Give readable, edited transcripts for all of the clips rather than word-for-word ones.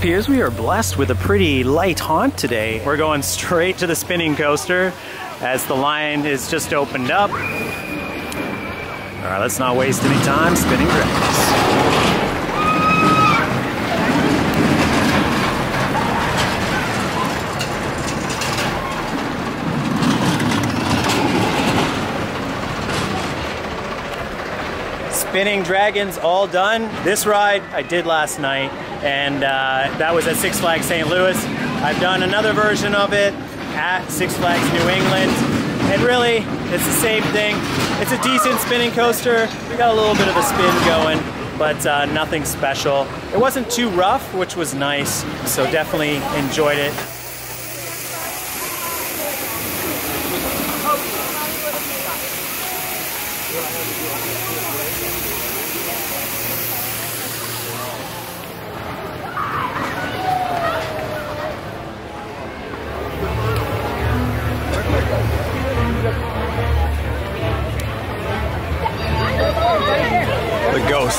appears we are blessed with a pretty light haunt today. We're going straight to the spinning coaster as the line is just opened up. All right, let's not waste any time. Spinning Dragons. Spinning Dragons all done. This ride I did last night, and that was at Six Flags St. Louis. I've done another version of it at Six Flags New England, and really it's the same thing. It's a decent spinning coaster. We got a little bit of a spin going, but nothing special. It wasn't too rough, which was nice, so definitely enjoyed it.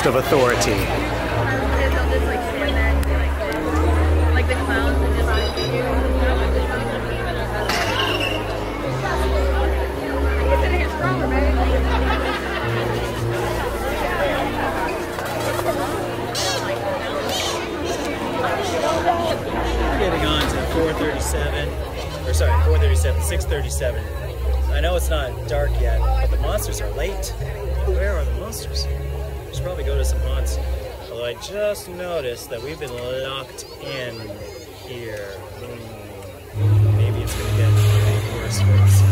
Of authority. We're getting on to 4:37, or sorry, 4:37, 6:37. I know it's not dark yet, but the monsters are late. Where are the monsters? We should probably go to some haunts. Although I just noticed that we've been locked in here. Maybe it's going to get way worse for us.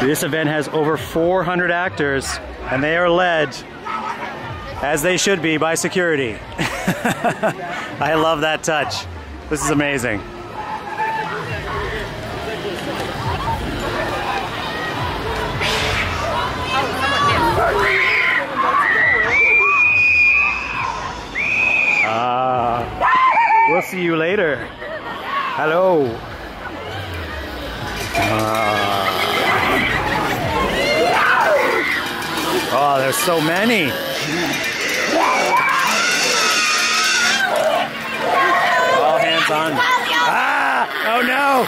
This event has over 400 actors, and they are led, as they should be, by security. I love that touch. This is amazing. We'll see you later. Hello. Oh, there's so many. All hands on. Ah! Oh no!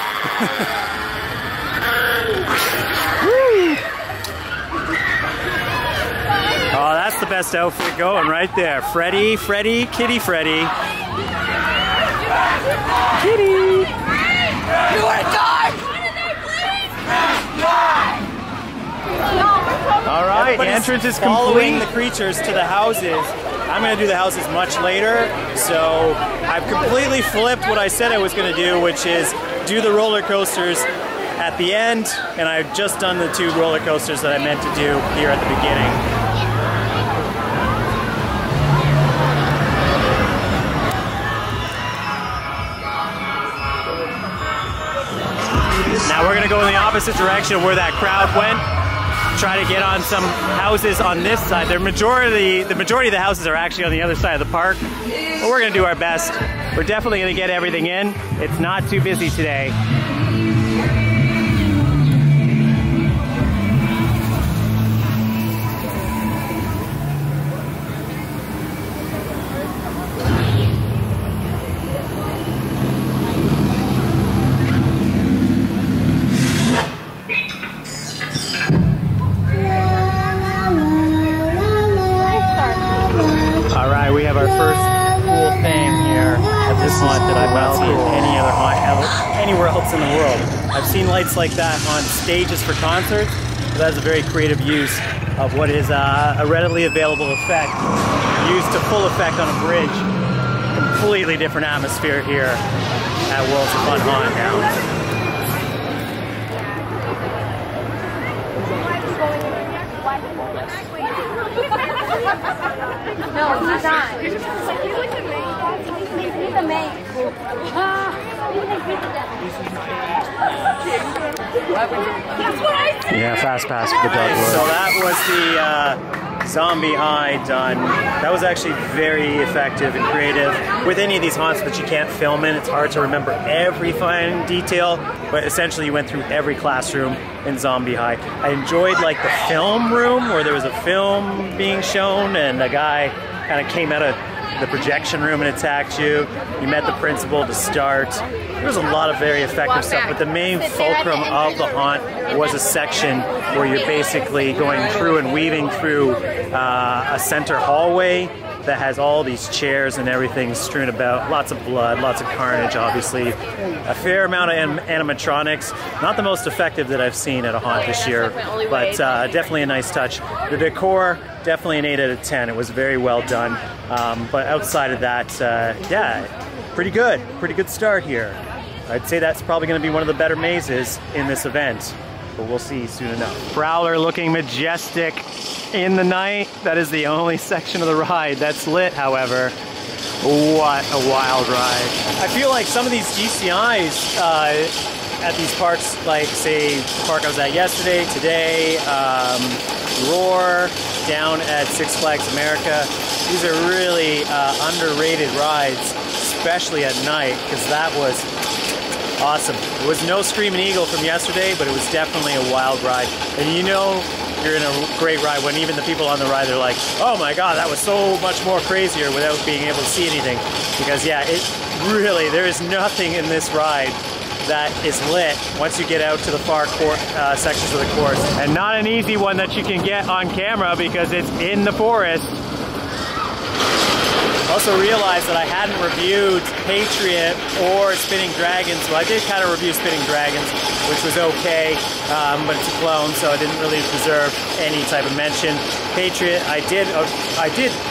Oh, that's the best outfit going right there. Freddy, Freddy, Kitty, Freddy. Kitty! You want to die? All right, the entrance is complete. Following the creatures to the houses. I'm going to do the houses much later, so I've completely flipped what I said I was going to do, which is do the roller coasters at the end, and I've just done the two roller coasters that I meant to do here at the beginning. Now we're going to go in the opposite direction where that crowd went. Try to get on some houses on this side. The majority of the houses are actually on the other side of the park, but we're gonna do our best. We're definitely gonna get everything in. It's not too busy today. I've seen lights like that on stages for concerts, but that's a very creative use of what is a readily available effect used to full effect on a bridge. Completely different atmosphere here at Worlds of Fun Haunt now. No, he's not. He's the main. He's the main. That's what I said. Yeah, fast pass for the dog. So that was the zombie eye done. That was actually very effective and creative. With any of these haunts that you can't film in, it's hard to remember every fine detail, but essentially you went through every classroom in Zombie High. I enjoyed like the film room where there was a film being shown and a guy kind of came out of the projection room and attacked you. You met the principal to start. There was a lot of very effective stuff, but the main fulcrum of the haunt was a section where you're basically going through and weaving through a center hallway that has all these chairs and everything strewn about. Lots of blood, lots of carnage, obviously. A fair amount of animatronics. Not the most effective that I've seen at a haunt this year, but definitely a nice touch. The decor, definitely an 8 out of 10. It was very well done. But outside of that, yeah, pretty good. Pretty good start here. I'd say that's probably going to be one of the better mazes in this event, but we'll see soon enough. Prowler looking majestic in the night. That is the only section of the ride that's lit, however. What a wild ride. I feel like some of these GCIs at these parks, like say the park I was at yesterday, today, Roar, down at Six Flags America, these are really underrated rides, especially at night, because that was awesome. It was no Screaming Eagle from yesterday, but it was definitely a wild ride. And you know you're in a great ride when even the people on the ride, they're like, oh my god, that was so much more crazier without being able to see anything. Because yeah, it really, there is nothing in this ride that is lit once you get out to the far sections of the course. And not an easy one that you can get on camera because it's in the forest. Also realized that I hadn't reviewed Patriot or Spinning Dragons. Well, I did kind of review Spinning Dragons, which was okay, but it's a clone, so I didn't really deserve any type of mention. Patriot, I did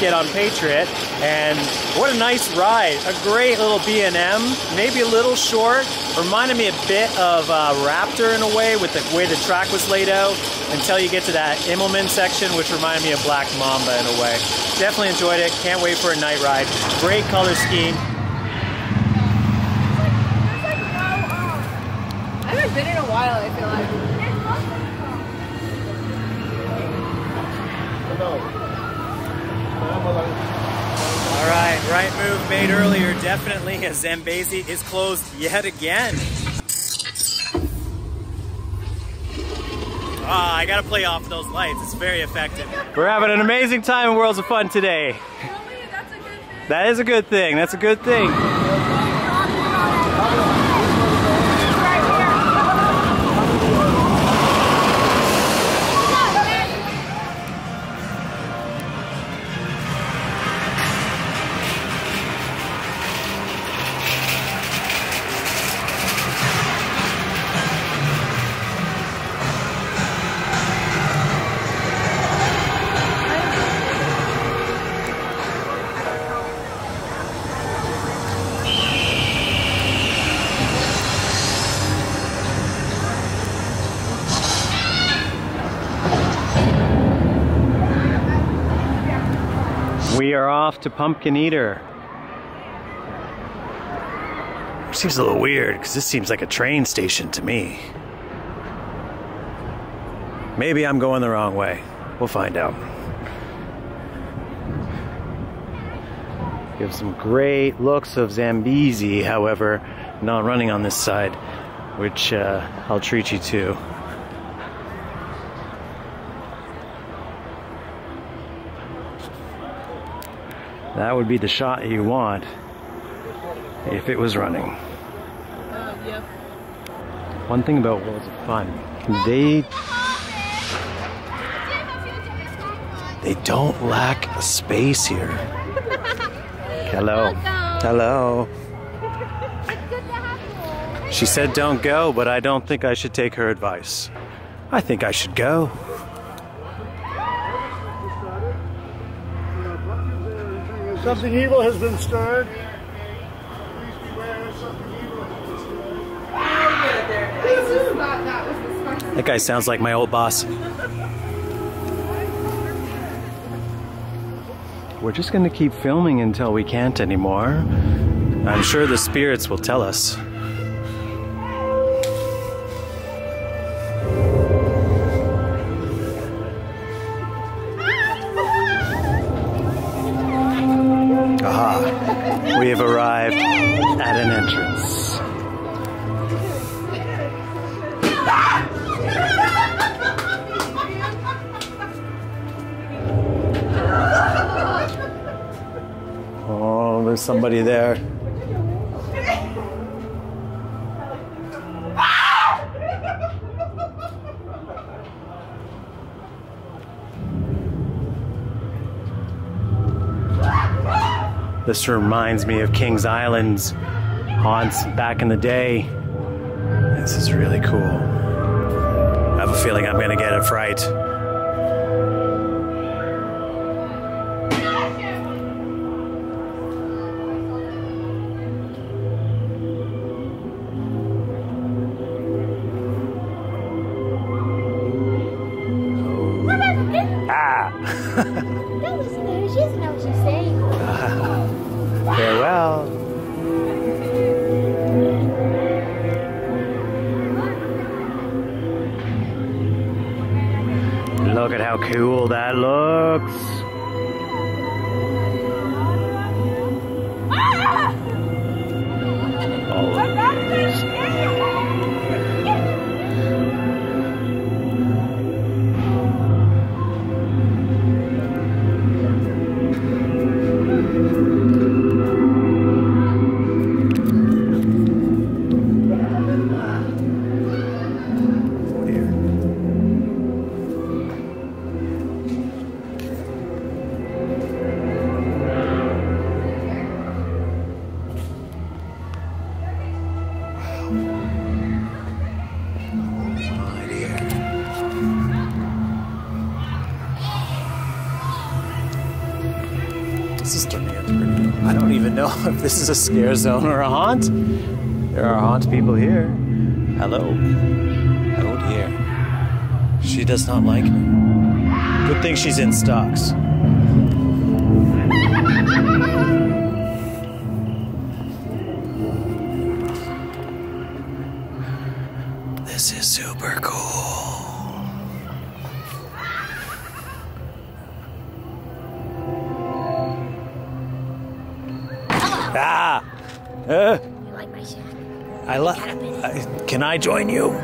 get on Patriot, and what a nice ride. A great little B&M, maybe a little short. Reminded me a bit of Raptor in a way, with the way the track was laid out, until you get to that Immelman section, which reminded me of Black Mamba in a way. Definitely enjoyed it. Can't wait for a night ride. Great color scheme. I haven't been in a while, I feel like. Alright, right move made earlier, definitely, as Zambezi is closed yet again. Ah, I gotta play off those lights, it's very effective. We're having an amazing time in Worlds of Fun today. That is a good thing, that's a good thing. We are off to Pumpkin Eater. Seems a little weird, because this seems like a train station to me. Maybe I'm going the wrong way. We'll find out. You have some great looks of Zambezi, however, not running on this side, which I'll treat you to. That would be the shot you want if it was running. Yep. One thing about Worlds of Fun, they don't lack a space here. Hello. Hello. Hello. It's good to have you. She said don't go, but I don't think I should take her advice. I think I should go. Something evil has been stirred. Please beware, something evil has been stirred. That guy sounds like my old boss. We're just going to keep filming until we can't anymore. I'm sure the spirits will tell us. We have arrived at an entrance. Oh, there's somebody there. This reminds me of Kings Island's haunts back in the day. This is really cool. I have a feeling I'm gonna get a fright. Look at how cool that looks. I don't even know if this is a scare zone or a haunt. There are haunt people here. Hello. Oh dear. She does not like me. Good thing she's in stocks. This is super cool. Ah! You like my shack? I love. Can I join you?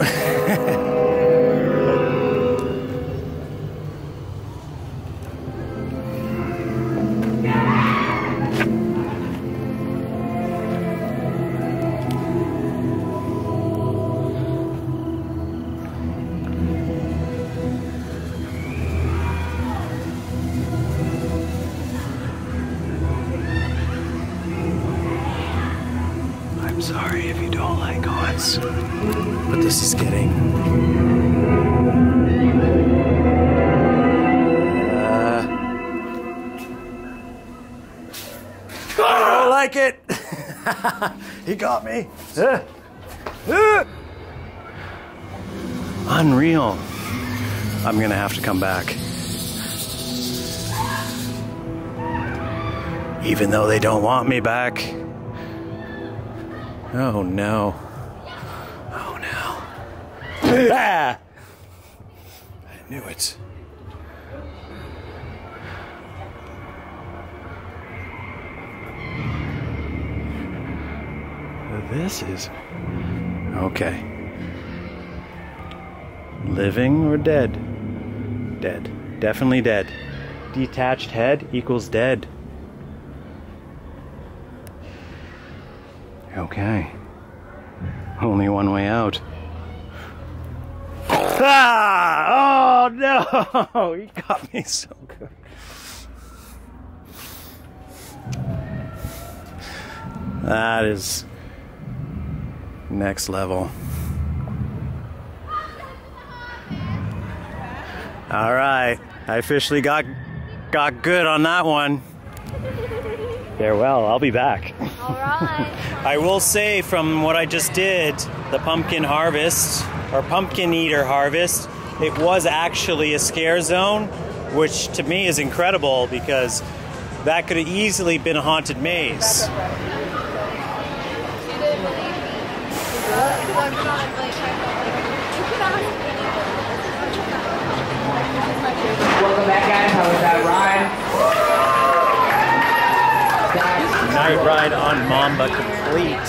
Sorry if you don't like haunts, but this is getting I don't like it. He got me. Unreal. I'm gonna have to come back. Even though they don't want me back. Oh no. Oh no. Ah! I knew it. This is... okay. Living or dead? Dead. Definitely dead. Detached head equals dead. Okay. Only one way out. Ah! Oh no! He got me so good. That is Next level. All right, I officially got good on that one. Farewell, I'll be back. All right. I will say, from what I just did, the pumpkin harvest, or pumpkin eater harvest, it was actually a scare zone, which to me is incredible because that could have easily been a haunted maze. Welcome back, guys. How was that ride? Night ride on Mamba complete.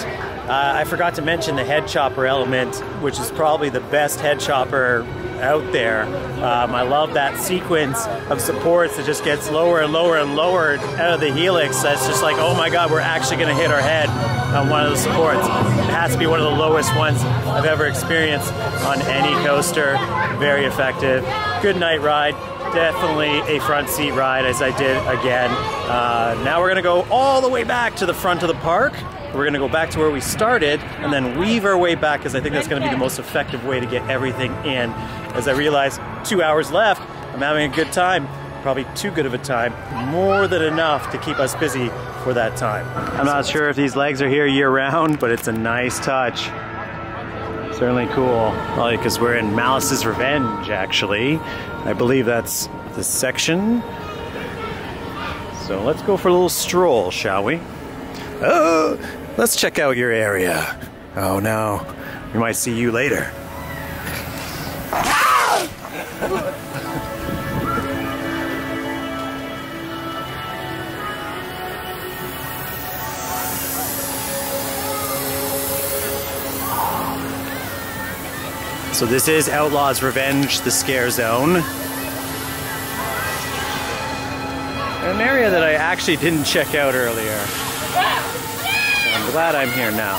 I forgot to mention the head chopper element, which is probably the best head chopper out there. I love that sequence of supports that just gets lower and lower and lower out of the helix. That's just like, oh my god, we're actually going to hit our head on one of the supports. It has to be one of the lowest ones I've ever experienced on any coaster. Very effective. Good night ride. Definitely a front seat ride, as I did again. Now we're going to go all the way back to the front of the park. We're gonna go back to where we started and then weave our way back, because I think that's gonna be the most effective way to get everything in. As I realize, 2 hours left, I'm having a good time. Probably too good of a time, more than enough to keep us busy for that time. I'm not sure if these legs are here year round, but it's a nice touch. Certainly cool. Probably because we're in Malice's Revenge, actually. I believe that's this section. So let's go for a little stroll, shall we? Oh, let's check out your area. Oh no, we might see you later. So this is Outlaw's Revenge, the scare zone. An area that I actually didn't check out earlier. I'm glad I'm here now.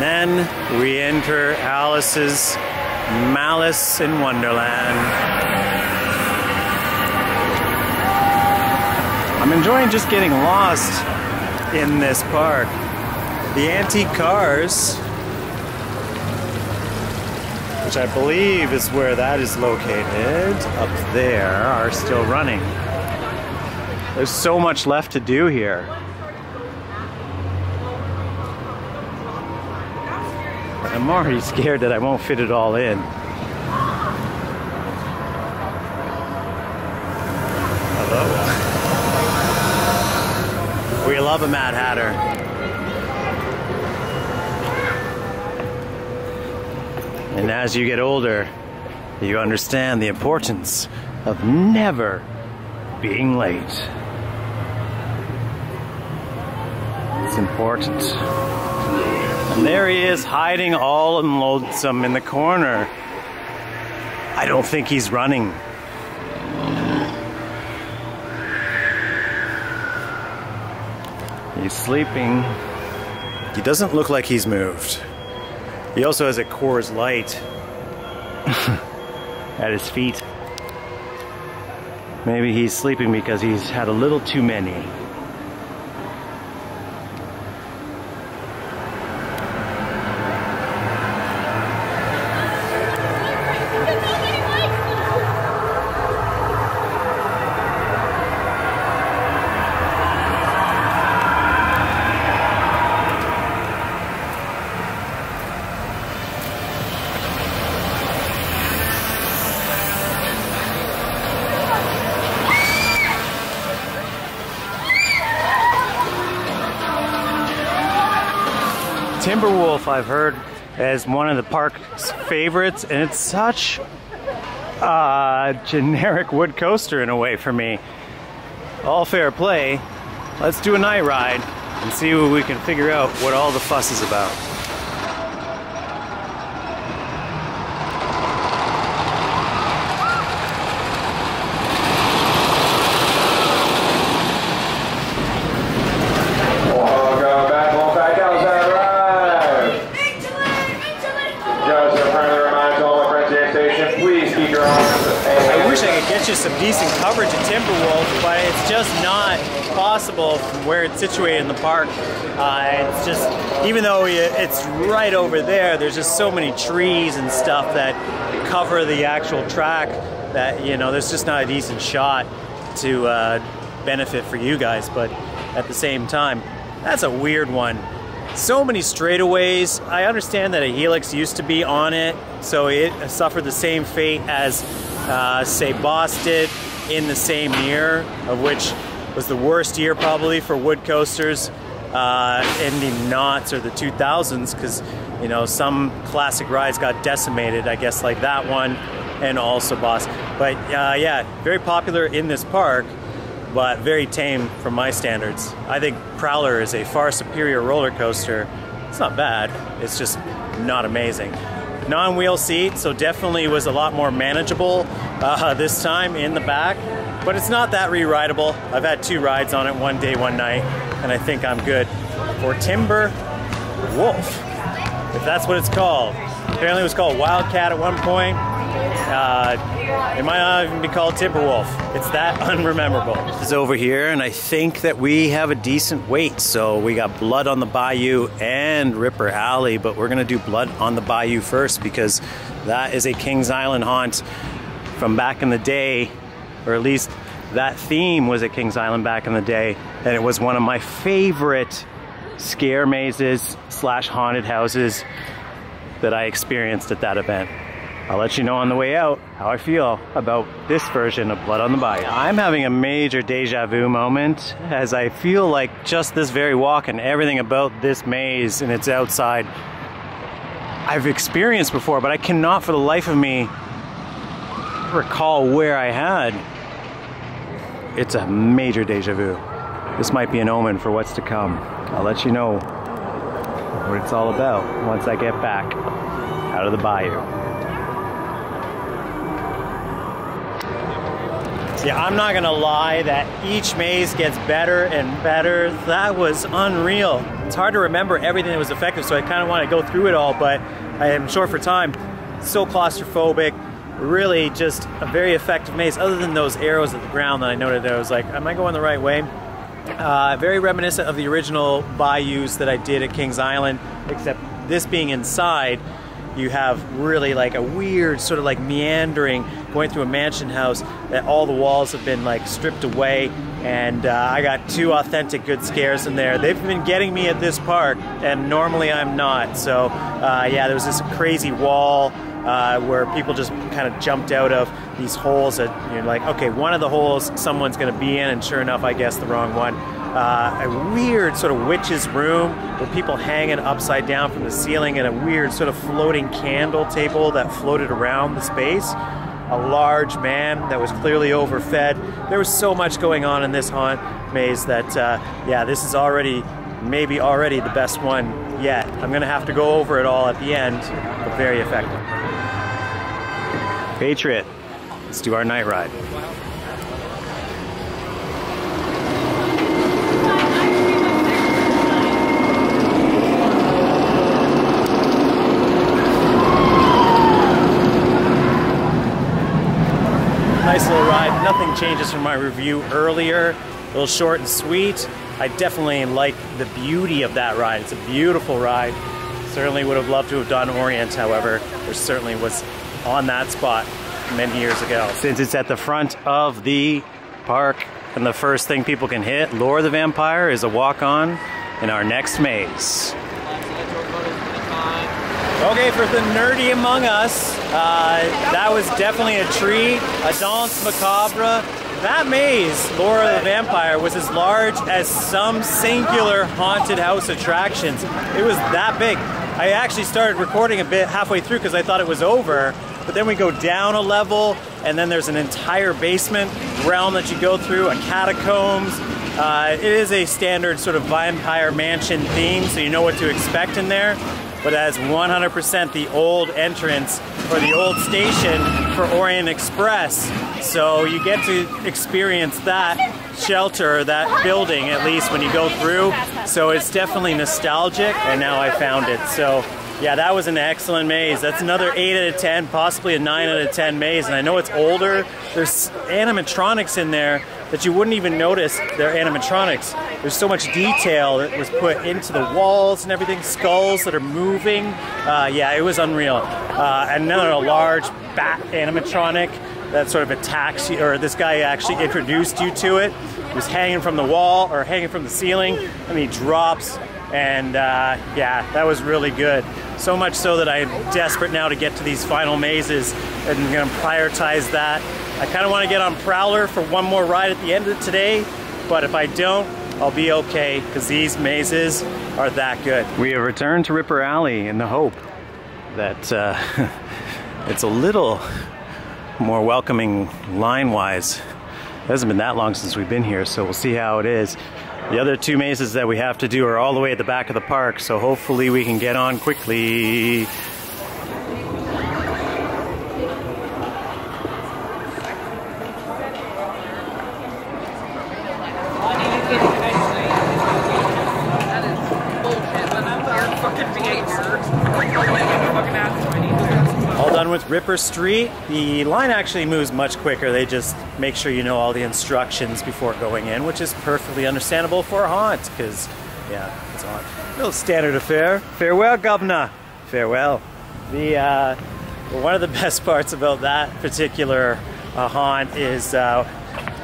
Then we enter Alice's Malice in Wonderland. I'm enjoying just getting lost in this park. The antique cars, which I believe is where that is located, up there, are still running. There's so much left to do here. I'm already scared that I won't fit it all in. Hello. We love a Mad Hatter. And as you get older, you understand the importance of never being late. It's important. And there he is, hiding all and lonesome in the corner. I don't think he's running. He's sleeping. He doesn't look like he's moved. He also has a Coors Light at his feet. Maybe he's sleeping because he's had a little too many. Timber Wolf, I've heard, is one of the park's favorites, and it's such a generic wood coaster in a way for me. All fair play. Let's do a night ride and see what we can figure out what all the fuss is about. reaches some decent coverage at Timber Wolf, but it's just not possible from where it's situated in the park. It's just, even though it's right over there, there's just so many trees and stuff that cover the actual track that, you know, there's just not a decent shot to benefit for you guys. But at the same time, that's a weird one. So many straightaways. I understand that a helix used to be on it, so it suffered the same fate as, say, Boss did in the same year, of which was the worst year probably for wood coasters in the noughts or the 2000s, because, you know, some classic rides got decimated, I guess, like that one, and also Boss. But yeah, very popular in this park, but very tame from my standards. I think Prowler is a far superior roller coaster. It's not bad, it's just not amazing. Non-wheel seat, so definitely was a lot more manageable this time in the back, but it's not that re-rideable. I've had two rides on it, one day, one night, and I think I'm good. For Timber Wolf, if that's what it's called. Apparently it was called Wildcat at one point. It might not even be called Timber Wolf. It's that unrememberable. This is over here, and I think that we have a decent wait. So we got Blood on the Bayou and Ripper Alley, but we're gonna do Blood on the Bayou first because that is a Kings Island haunt from back in the day, or at least that theme was at Kings Island back in the day, and it was one of my favorite scare mazes slash haunted houses that I experienced at that event. I'll let you know on the way out how I feel about this version of Blood on the Bayou. I'm having a major deja vu moment, as I feel like just this very walk and everything about this maze and its outside I've experienced before, but I cannot for the life of me recall where I had. It's a major deja vu. This might be an omen for what's to come. I'll let you know what it's all about once I get back out of the bayou. Yeah, I'm not gonna lie that each maze gets better and better. That was unreal. It's hard to remember everything that was effective, so I kind of want to go through it all, but I am short for time. So claustrophobic, really just a very effective maze, other than those arrows at the ground that I noted that I was like, am I going the right way? Very reminiscent of the original bayous that I did at Kings Island, except this being inside, you have really like a weird sort of like meandering going through a mansion house that all the walls have been like stripped away, and I got two authentic good scares in there. They've been getting me at this park, and normally I'm not. So yeah, there was this crazy wall where people just kind of jumped out of these holes that you're like, okay, one of the holes someone's gonna be in, and sure enough I guessed the wrong one. A weird sort of witch's room with people hanging upside down from the ceiling, and a weird sort of floating candle table that floated around the space. A large man that was clearly overfed. There was so much going on in this haunt maze that, yeah, this is already, maybe already the best one yet. I'm gonna have to go over it all at the end, but very effective. Patriot, let's do our night ride. Nice little ride. Nothing changes from my review earlier. A little short and sweet. I definitely like the beauty of that ride. It's a beautiful ride. Certainly would have loved to have done Orient, however. There certainly was on that spot many years ago. Since it's at the front of the park and the first thing people can hit, Laura the Vampire is a walk-on in our next maze. Okay, for the nerdy among us, that was definitely a treat, a danse macabre. That maze, Laura the Vampire, was as large as some singular haunted house attractions. It was that big. I actually started recording a bit halfway through because I thought it was over, but then we go down a level, and then there's an entire basement realm that you go through, a catacombs. It is a standard sort of vampire mansion theme, so you know what to expect in there. But as 100% the old entrance or the old station for Orient Express. So you get to experience that shelter, that building, at least when you go through. So it's definitely nostalgic, and now I found it. So Yeah, that was an excellent maze. That's another 8 out of 10, possibly a 9 out of 10 maze. And I know it's older. There's animatronics in there that you wouldn't even notice they're animatronics. There's so much detail that was put into the walls and everything, skulls that are moving. Yeah, it was unreal. And then a large bat animatronic that sort of attacks you, or this guy actually introduced you to it. He was hanging from the wall, or hanging from the ceiling, and he drops, and yeah, that was really good. So much so that I'm desperate now to get to these final mazes, and I'm gonna prioritize that. I kind of want to get on Prowler for one more ride at the end of today, but if I don't, I'll be okay, because these mazes are that good. We have returned to Ripper Alley in the hope that it's a little more welcoming line-wise. It hasn't been that long since we've been here, so we'll see how it is. The other two mazes that we have to do are all the way at the back of the park, so hopefully we can get on quickly. Ripper Street, the line actually moves much quicker. They just make sure you know all the instructions before going in, which is perfectly understandable for a haunt, because, yeah, it's a haunt. Little standard affair. Farewell, governor. Farewell. The, one of the best parts about that particular haunt is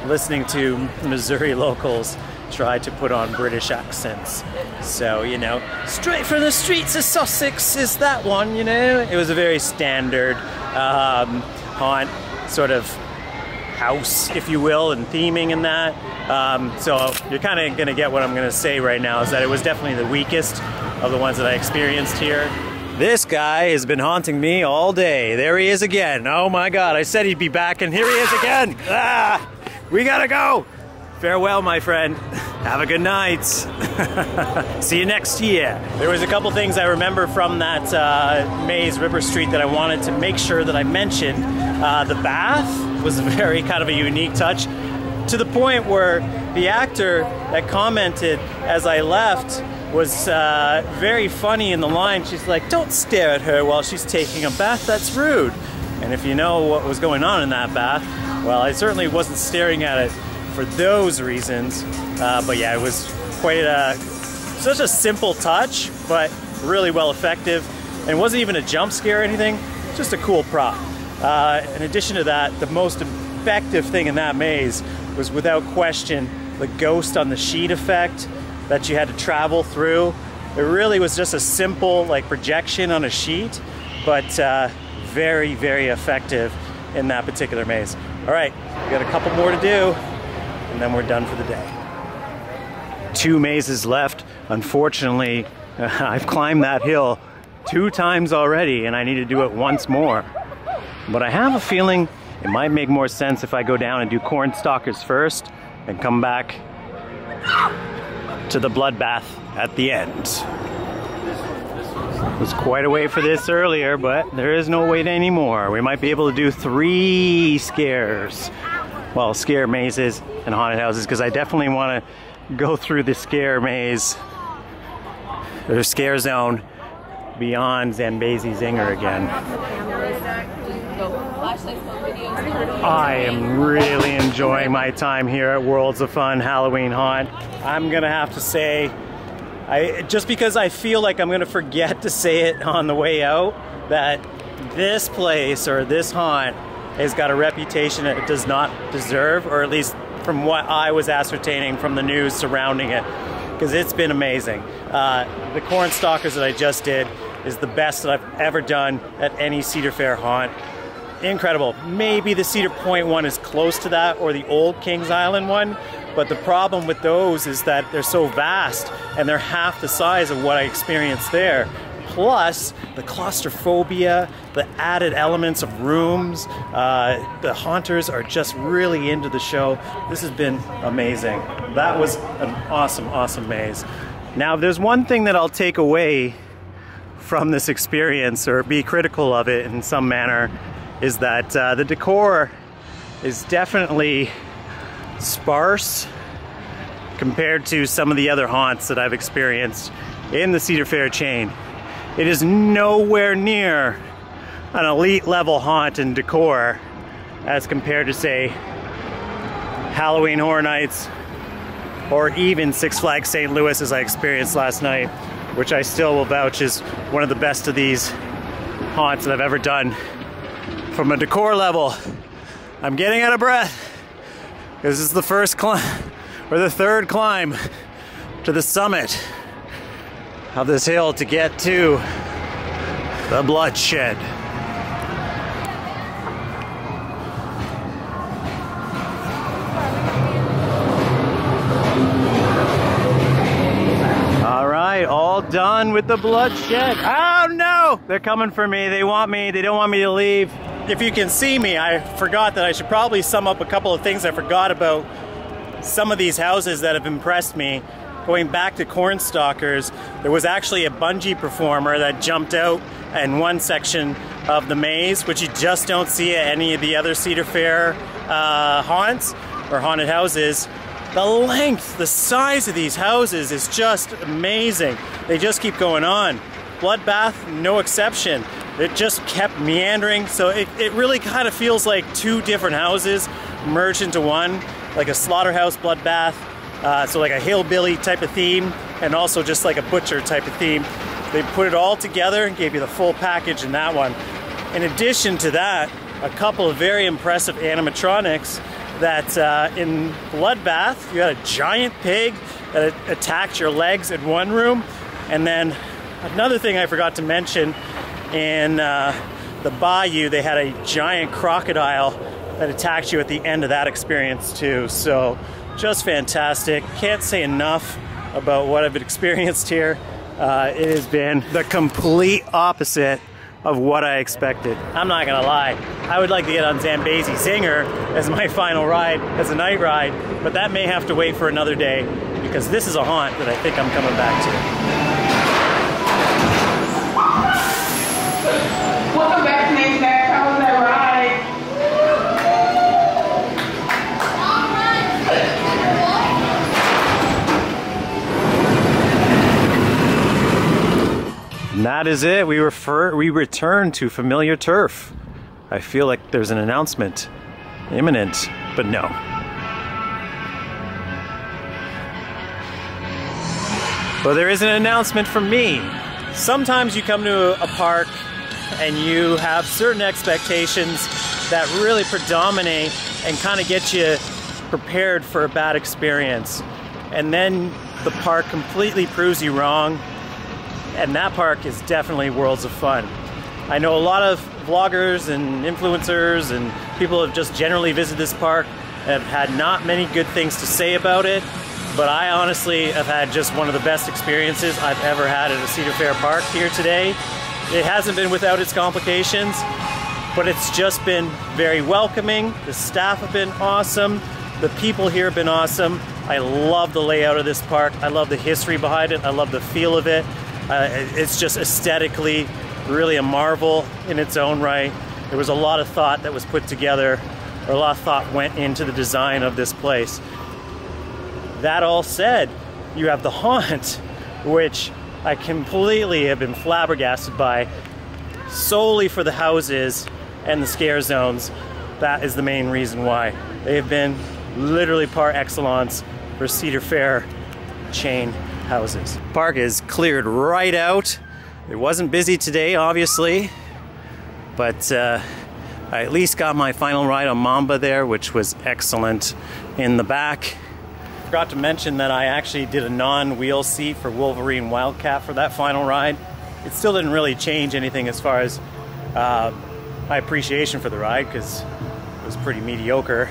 listening to Missouri locals try to put on British accents. So, you know, straight from the streets of Sussex is that one, you know? It was a very standard haunt, sort of house, if you will, and theming in that. So you're kind of going to get what I'm going to say right now, is that it was definitely the weakest of the ones that I experienced here. This guy has been haunting me all day. There he is again. Oh my God, I said he'd be back, and here he is again. Ah, we gotta go. Farewell, my friend. Have a good night. See you next year. There was a couple things I remember from that maze, River Street, that I wanted to make sure that I mentioned. The bath was very kind of a unique touch, to the point where the actor that commented as I left was very funny in the line. She's like, "Don't stare at her while she's taking a bath. That's rude." And if you know what was going on in that bath, well, I certainly wasn't staring at it for those reasons, but yeah, it was quite such a simple touch, but really well effective, and wasn't even a jump scare or anything, just a cool prop. In addition to that, the most effective thing in that maze was, without question, the ghost on the sheet effect that you had to travel through. It really was just a simple, like, projection on a sheet, but very, very effective in that particular maze. All right, we got a couple more to do, and then we're done for the day. Two mazes left. Unfortunately, I've climbed that hill 2 times already, and I need to do it once more. But I have a feeling it might make more sense if I go down and do Cornstalkers first, and come back to the Bloodbath at the end. It was quite a way for this earlier, but there is no wait anymore. We might be able to do 3 scares. Well, scare mazes and haunted houses, because I definitely want to go through the scare maze, or scare zone, beyond Zambezi Zinger again. I am really enjoying my time here at Worlds of Fun Halloween Haunt. I'm gonna have to say, just because I feel like I'm gonna forget to say it on the way out, that this place, or this haunt, has got a reputation that it does not deserve, or at least from what I was ascertaining from the news surrounding it, because it's been amazing. The Cornstalkers that I just did is the best that I've ever done at any Cedar Fair haunt. Incredible. Maybe the Cedar Point one is close to that, or the old Kings Island one, but the problem with those is that they're so vast, and they're half the size of what I experienced there. Plus, the claustrophobia, the added elements of rooms, the haunters are just really into the show. This has been amazing. That was an awesome, awesome maze. Now, if there's one thing that I'll take away from this experience, or be critical of it in some manner, is that the decor is definitely sparse compared to some of the other haunts that I've experienced in the Cedar Fair chain. It is nowhere near an elite level haunt and decor as compared to, say, Halloween Horror Nights or even Six Flags St. Louis, as I experienced last night, which I still will vouch is one of the best of these haunts that I've ever done. From a decor level, I'm getting out of breath because this is the first climb, or the third climb, to the summit of this hill to get to the bloodshed. All done with the bloodshed. Oh no! They're coming for me. They want me. They don't want me to leave. If you can see me, I forgot that I should probably sum up a couple of things I forgot about some of these houses that have impressed me. Going back to Cornstalkers, there was actually a bungee performer that jumped out in one section of the maze, which you just don't see at any of the other Cedar Fair haunts or haunted houses. The length, the size of these houses is just amazing. They just keep going on. Bloodbath, no exception. It just kept meandering, so it really kind of feels like two different houses merged into one, like a slaughterhouse bloodbath, so like a hillbilly type of theme, and also just like a butcher type of theme. They put it all together and gave you the full package in that one. In addition to that, a couple of very impressive animatronics that in Bloodbath, you had a giant pig that attacked your legs in one room. And then another thing I forgot to mention, in the Bayou, they had a giant crocodile that attacked you at the end of that experience too. So just fantastic. Can't say enough about what I've experienced here. It has been the complete opposite of what I expected. I'm not gonna lie, I would like to get on Zambezi Zinger as my final ride, as a night ride, but that may have to wait for another day because this is a haunt that I think I'm coming back to. Welcome back to Name's Back. How was that ride? And that is it. We return to familiar turf. I feel like there's an announcement imminent, but no. Well, there is an announcement from me. Sometimes you come to a park and you have certain expectations that really predominate and kind of get you prepared for a bad experience. And then the park completely proves you wrong. And that park is definitely Worlds of Fun. I know a lot of vloggers and influencers and people have just generally visited this park and have had not many good things to say about it, but I honestly have had just one of the best experiences I've ever had at a Cedar Fair park here today. It hasn't been without its complications, but it's just been very welcoming. The staff have been awesome. The people here have been awesome. I love the layout of this park. I love the history behind it. I love the feel of it. It's just aesthetically really a marvel in its own right. There was a lot of thought that was put together, or a lot of thought went into the design of this place. That all said, you have the haunt, which I completely have been flabbergasted by, solely for the houses and the scare zones. That is the main reason why. They have been literally par excellence for Cedar Fair chain houses. Park is cleared right out. It wasn't busy today, obviously, but I at least got my final ride on Mamba there, which was excellent in the back. Forgot to mention that I actually did a non-wheel seat for Wolverine Wildcat for that final ride. It still didn't really change anything as far as my appreciation for the ride, because it was pretty mediocre.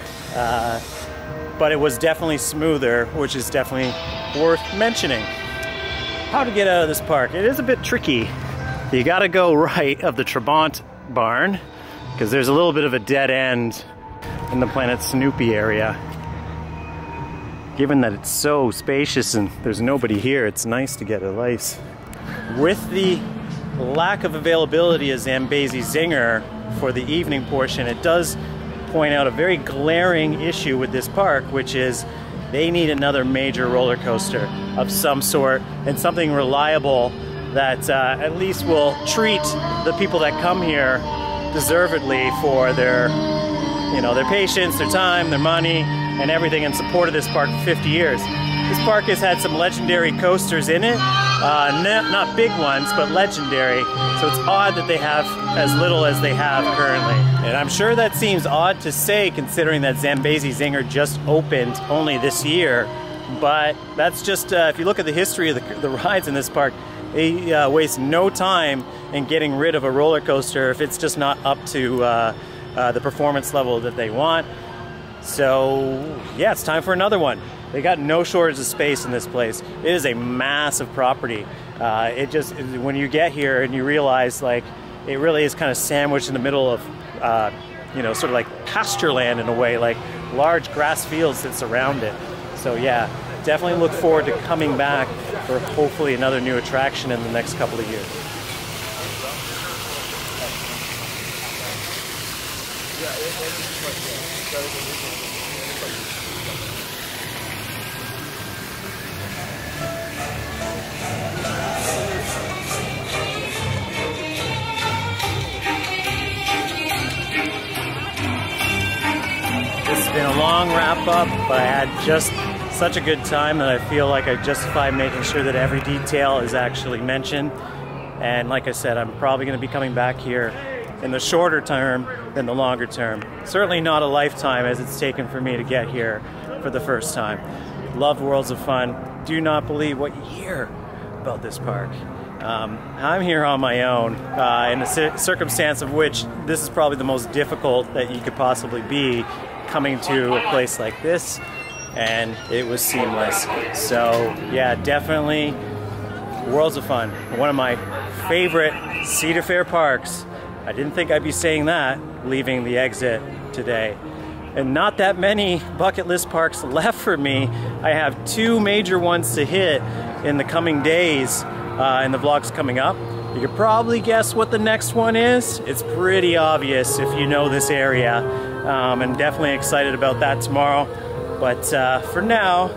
But it was definitely smoother, which is definitely worth mentioning. How to get out of this park. It is a bit tricky. You gotta go right of the Trabant barn because there's a little bit of a dead end in the Planet Snoopy area. Given that it's so spacious and there's nobody here, it's nice to get a life. With the lack of availability of Zambezi Zinger for the evening portion, it does point out a very glaring issue with this park, which is they need another major roller coaster of some sort, and something reliable that at least will treat the people that come here deservedly for their, you know, their patience, their time, their money, and everything in support of this park for 50 years. This park has had some legendary coasters in it, not big ones, but legendary, so it's odd that they have as little as they have currently. And I'm sure that seems odd to say considering that Zambezi Zinger just opened only this year, but that's just, if you look at the history of the rides in this park, they waste no time in getting rid of a roller coaster if it's just not up to the performance level that they want. So yeah, it's time for another one. They got no shortage of space in this place. It is a massive property. It just, when you get here and you realize, like, it really is kind of sandwiched in the middle of, you know, sort of like pasture land in a way, like large grass fields that surround it. So yeah, definitely look forward to coming back for hopefully another new attraction in the next couple of years. It's been a long wrap up, but I had just such a good time that I feel like I justify making sure that every detail is actually mentioned. And like I said, I'm probably going to be coming back here in the shorter term than the longer term. Certainly not a lifetime, as it's taken for me to get here for the first time. Love Worlds of Fun. Do not believe what you hear about this park. I'm here on my own in a circumstance of which this is probably the most difficult that you could possibly be, coming to a place like this, and it was seamless. So yeah, definitely Worlds of Fun, one of my favorite Cedar Fair parks. I didn't think I'd be saying that leaving the exit today. And not that many bucket list parks left for me. I have two major ones to hit in the coming days in the vlogs coming up. You could probably guess what the next one is. It's pretty obvious if you know this area. I'm definitely excited about that tomorrow. But for now,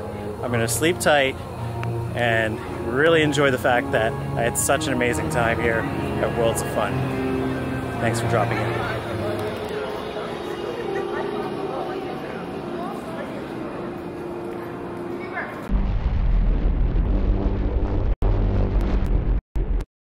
I'm gonna sleep tight and really enjoy the fact that I had such an amazing time here at Worlds of Fun. Thanks for dropping in.